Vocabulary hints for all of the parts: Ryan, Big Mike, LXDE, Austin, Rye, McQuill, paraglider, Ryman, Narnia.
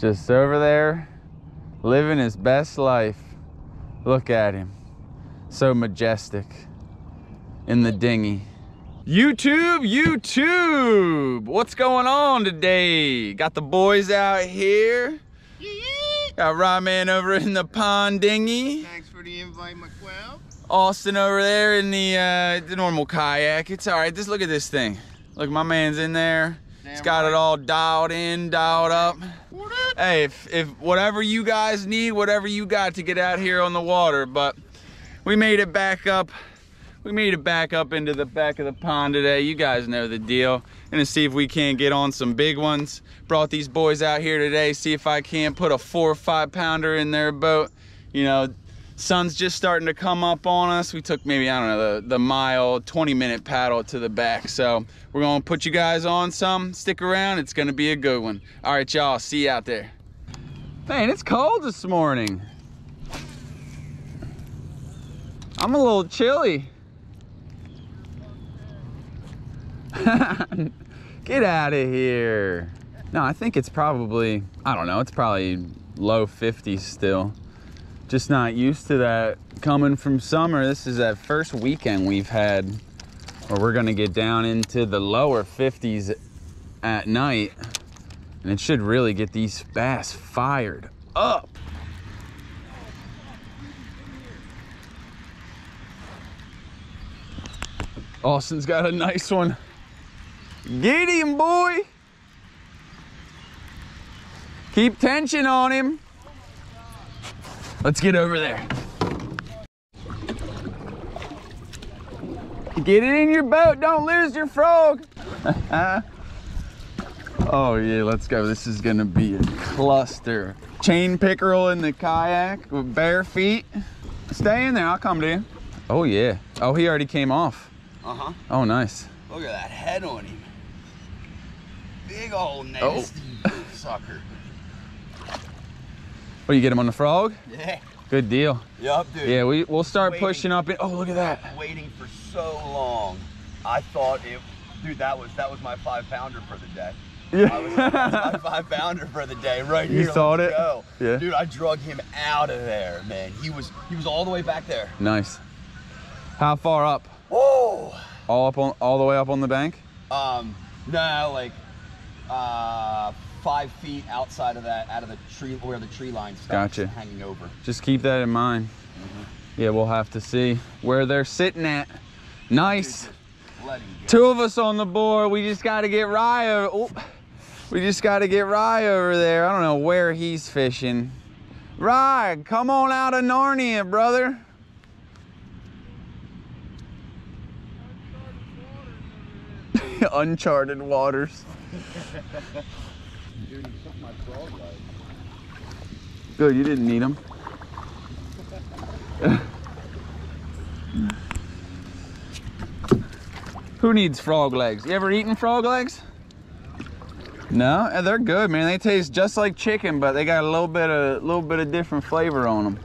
Just over there, living his best life. Look at him, so majestic in the dinghy. YouTube, what's going on today? Got the boys out here. Got Ryman over in the pond dinghy. Thanks for the invite, McQuill. Austin over there in the normal kayak. It's all right. Just look at this thing. Look, my man's in there. He's got it all dialed in, dialed up. Hey, if whatever you guys need, whatever you got to get out here on the water. But we made it back up. We made it back up into the back of the pond today. You guys know the deal. And to see if we can't get on some big ones. Brought these boys out here today. See if I can put a 4 or 5 pounder in their boat. You know, sun's just starting to come up on us. We took maybe, I don't know, the mile, 20-minute paddle to the back. So we're going to put you guys on some. Stick around. It's going to be a good one. All right, y'all. See you out there. Man, it's cold this morning. I'm a little chilly. Get out of here. No, I think it's probably, I don't know, it's probably low 50s still. Just not used to that coming from summer. This is that first weekend we've had where we're gonna get down into the lower 50s at night, and it should really get these bass fired up. Austin's got a nice one. Get him, boy. Keep tension on him. Let's get over there. Get it in your boat. Don't lose your frog. Oh, yeah, let's go. This is going to be a cluster. Chain pickerel in the kayak with bare feet. Stay in there. I'll come to you. Oh, yeah. Oh, he already came off. Uh-huh. Oh, nice. Look at that head on him. Big old nasty sucker. Oh, you get him on the frog? Yeah. Good deal. Yep, dude. Yeah, we'll start pushing up. Oh, look at that. Waiting for so long. I thought it, dude, that was my 5-pounder for the day. Yeah. That was my 5-pounder for the day right here. You saw it? Go. Yeah. Dude, I drug him out of there, man. He was all the way back there. Nice. How far up? Whoa. All the way up on the bank? No, like 5 feet outside of that, out of the tree, where the tree line stops. Gotcha. Hanging over. Just keep that in mind. Mm-hmm. Yeah, we'll have to see where they're sitting at. Nice. Two of us on the board. We just got to get Rye over. Oh, we just got to get Rye over there. I don't know where he's fishing. Rye, come on out of Narnia, brother. Uncharted waters. Dude, you took my frog leg. Good, you didn't need him. Who needs frog legs? You ever eaten frog legs? No, they're good, man. They taste just like chicken, but they got a little bit of different flavor on them.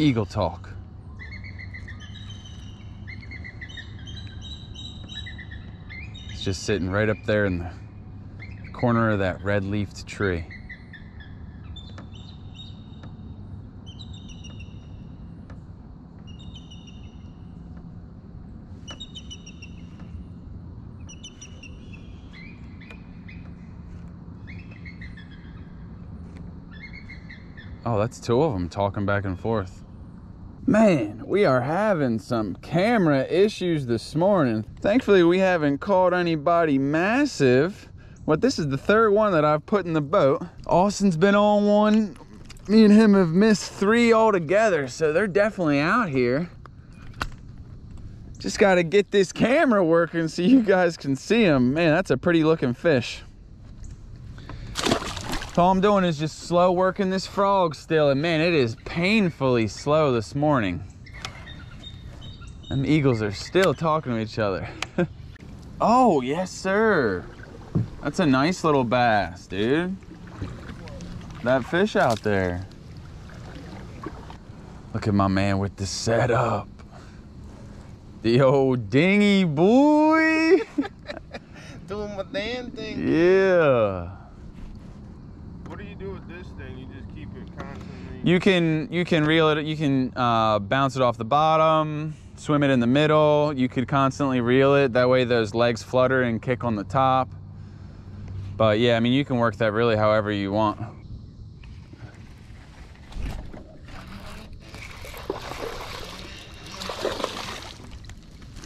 Eagle talk. It's just sitting right up there in the corner of that red-leafed tree. Oh, that's two of them talking back and forth. Man, we are having some camera issues this morning. Thankfully, we haven't caught anybody massive. Well, this is the third one that I've put in the boat. Austin's been on one. Me and him have missed 3 altogether, so they're definitely out here. Just gotta get this camera working so you guys can see them. Man, that's a pretty looking fish. All I'm doing is just slow working this frog still, and man, it is painfully slow this morning. Them eagles are still talking to each other. Oh, yes, sir. That's a nice little bass, dude. That fish out there. Look at my man with the setup. The old dinghy, boy. Doing my damn thing. Yeah. What do you do with this thing? You just keep it constantly? You can reel it. You can bounce it off the bottom, swim it in the middle. You could constantly reel it. That way those legs flutter and kick on the top. But yeah, I mean, you can work that really however you want.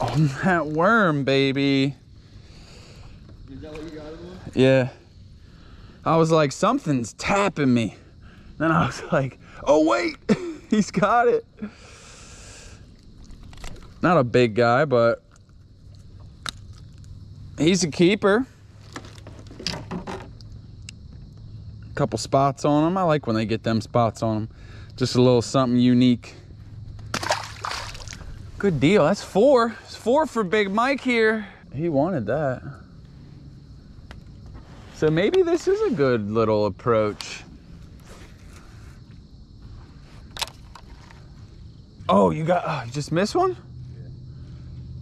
On that worm, baby. Is that what you got it with? Yeah. I was like, something's tapping me. Then I was like, oh wait, he's got it. Not a big guy, but he's a keeper. A couple spots on him. I like when they get them spots on him. Just a little something unique. Good deal. That's four. It's four for Big Mike here. He wanted that. So maybe this is a good little approach. Oh, you just missed one?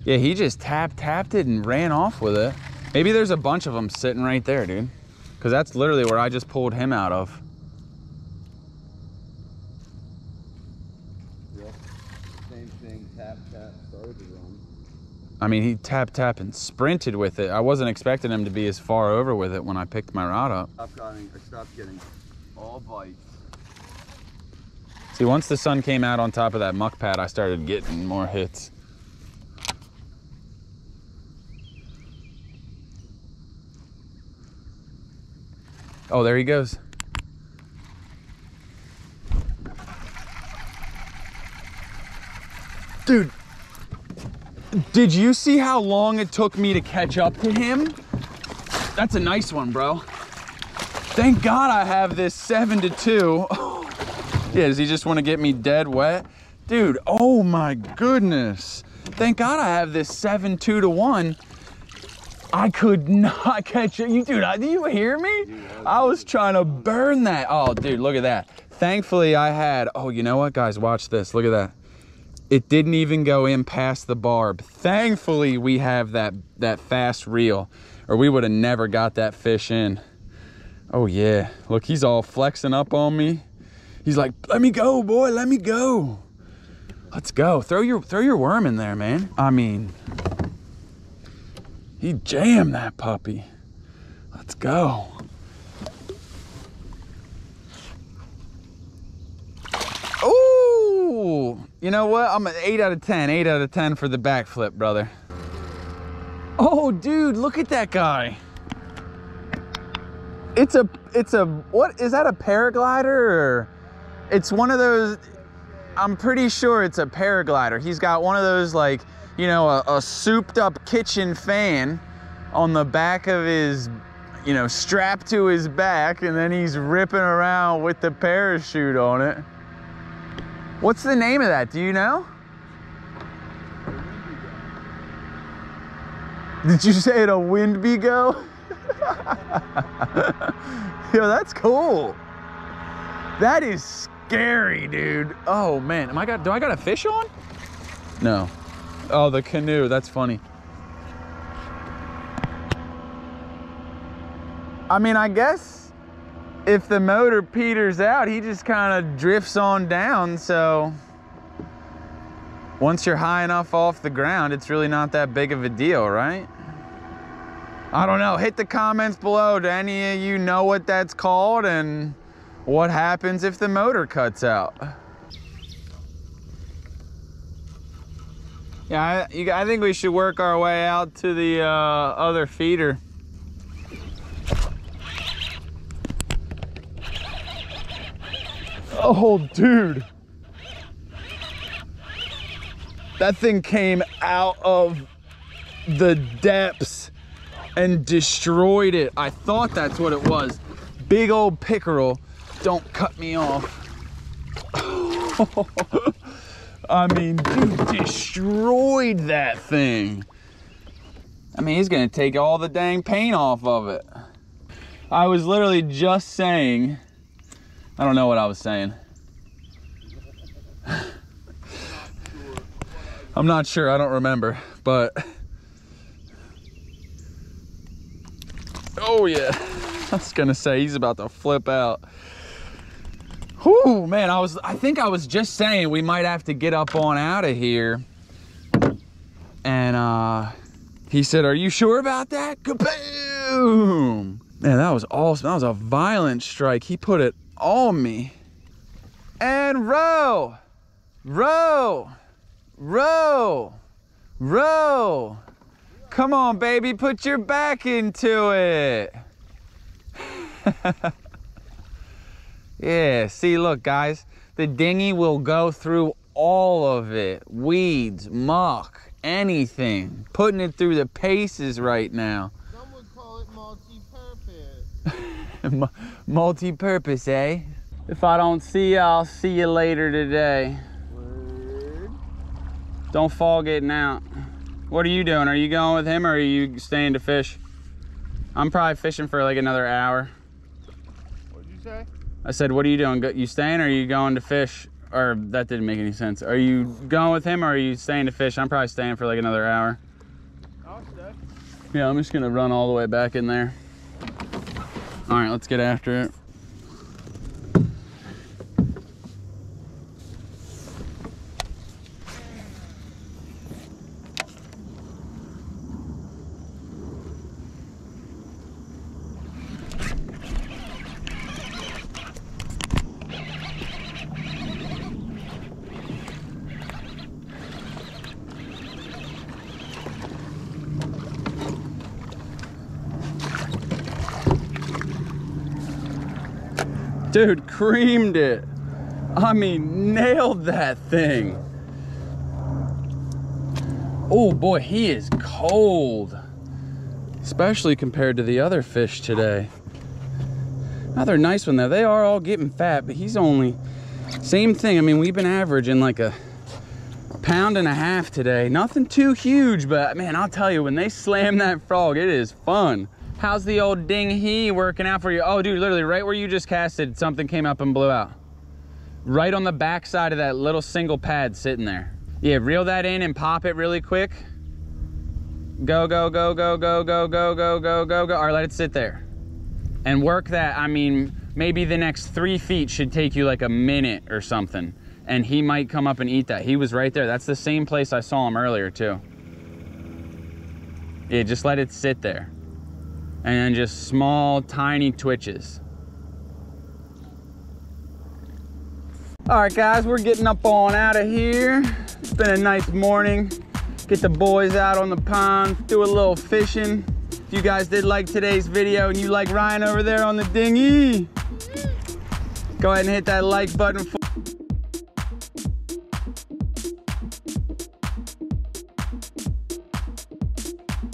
Yeah, he just tapped it and ran off with it. Maybe there's a bunch of them sitting right there, dude. Because that's literally where I just pulled him out of. Yeah, same thing, tap, started on. I mean, he tapped and sprinted with it. I wasn't expecting him to be as far over with it when I picked my rod up. I stopped getting all bites. See, once the sun came out on top of that muck pad, I started getting more hits. Oh, there he goes. Dude, did you see how long it took me to catch up to him? That's a nice one, bro. Thank God I have this 7-2. Yeah, does he just want to get me dead wet? Dude, oh my goodness. Thank God I have this 7-2-1. I could not catch it. Do you hear me? Dude, I was trying to burn that. Oh, dude, look at that. Thankfully, I had... Oh, you know what, guys? Watch this. Look at that. It didn't even go in past the barb. Thankfully, we have that fast reel, or we would have never got that fish in. Oh, yeah. Look, he's all flexing up on me. He's like, let me go, boy. Let me go. Let's go. Throw your worm in there, man. I mean... He jammed that puppy. Let's go. Ooh! You know what? I'm an 8 out of 10. 8 out of 10 for the backflip, brother. Oh, dude! Look at that guy. It's a. What is that? A paraglider? Or it's one of those. I'm pretty sure it's a paraglider. He's got one of those like. You know, a souped up kitchen fan on the back of his, you know, strapped to his back, and then he's ripping around with the parachute on it. What's the name of that? Do you know? Did you say it a wind bego? Yo, that's cool. That is scary, dude. Oh man, do I got a fish on? No. Oh, the canoe, that's funny. I mean, I guess if the motor peters out, he just kind of drifts on down, so once you're high enough off the ground, it's really not that big of a deal, right? I don't know, hit the comments below. Do any of you know what that's called and what happens if the motor cuts out? Yeah, I think we should work our way out to the other feeder. Oh, dude. That thing came out of the depths and destroyed it. I thought that's what it was. Big old pickerel. Don't cut me off. I mean, dude, destroyed that thing. I mean, he's gonna take all the dang paint off of it. I was literally just saying, I don't know what I was saying. I'm not sure, I don't remember, but. Oh yeah, I was gonna say he's about to flip out. Whoo, man, I think I was just saying we might have to get up on out of here. And he said, "Are you sure about that?" Kaboom! Man, that was awesome. That was a violent strike. He put it on me. And row, row, row, row. Come on, baby, put your back into it. Yeah, see, look, guys, the dinghy will go through all of it. Weeds, muck, anything. Putting it through the paces right now. Some would call it multi-purpose. Multi-purpose, eh? If I don't see you, I'll see you later today. Word. Don't fall getting out. What are you doing? Are you going with him or are you staying to fish? I'm probably fishing for like another hour. What'd you say? I said, what are you doing? You staying or are you going to fish? Or that didn't make any sense. Are you going with him or are you staying to fish? I'm probably staying for like another hour. I'll stay. Yeah, I'm just gonna run all the way back in there. All right, let's get after it. Dude, creamed it. I mean, nailed that thing. Oh boy, he is cold. Especially compared to the other fish today. Another nice one though. They are all getting fat, but he's only, same thing. I mean, we've been averaging like a pound and a half today. Nothing too huge, but man, I'll tell you, when they slam that frog, it is fun. How's the old dinghy working out for you? Oh, dude, literally right where you just casted, something came up and blew out. Right on the back side of that little single pad sitting there. Yeah, reel that in and pop it really quick. Go, go, go, go, go, go, go, go, go, go, go. All right, let it sit there. And work that, I mean, maybe the next 3 feet should take you like a minute or something. And he might come up and eat that. He was right there. That's the same place I saw him earlier too. Yeah, just let it sit there. And just small, tiny twitches. All right, guys, we're getting up on out of here. It's been a nice morning. Get the boys out on the pond, do a little fishing. If you guys did like today's video and you like Ryan over there on the dinghy, go ahead and hit that like button for